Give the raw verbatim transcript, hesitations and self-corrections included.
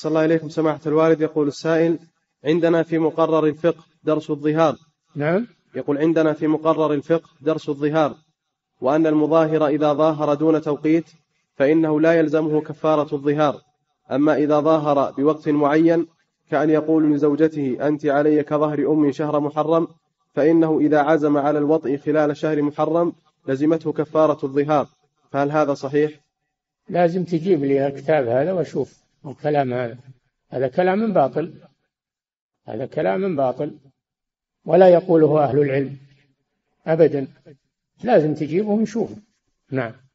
صلى الله إليكم سماحة الوالد. يقول السائل: عندنا في مقرر الفقه درس الظهار. نعم. يقول: عندنا في مقرر الفقه درس الظهار، وأن المظاهر إذا ظاهر دون توقيت فإنه لا يلزمه كفارة الظهار، أما إذا ظاهر بوقت معين كأن يقول لزوجته: أنت علي كظهر أمي شهر محرم، فإنه إذا عزم على الوطء خلال شهر محرم لزمته كفارة الظهار، فهل هذا صحيح؟ لازم تجيب لي كتاب هذا وأشوف الكلام هذا. هذا كلام باطل، هذا كلام باطل ولا يقوله أهل العلم أبدا، لازم تجيبه ونشوفه. نعم.